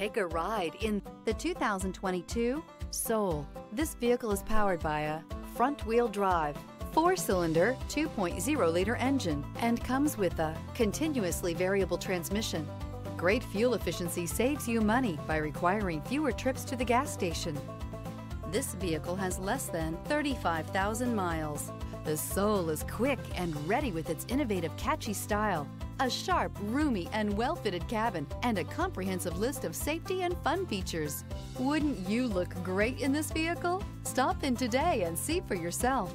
Take a ride in the 2022 Soul. This vehicle is powered by a front-wheel drive, 4-cylinder, 2.0-liter engine, and comes with a continuously variable transmission. Great fuel efficiency saves you money by requiring fewer trips to the gas station. This vehicle has less than 35,000 miles. The Soul is quick and ready with its innovative, catchy style, a sharp, roomy, and well-fitted cabin, and a comprehensive list of safety and fun features. Wouldn't you look great in this vehicle? Stop in today and see for yourself.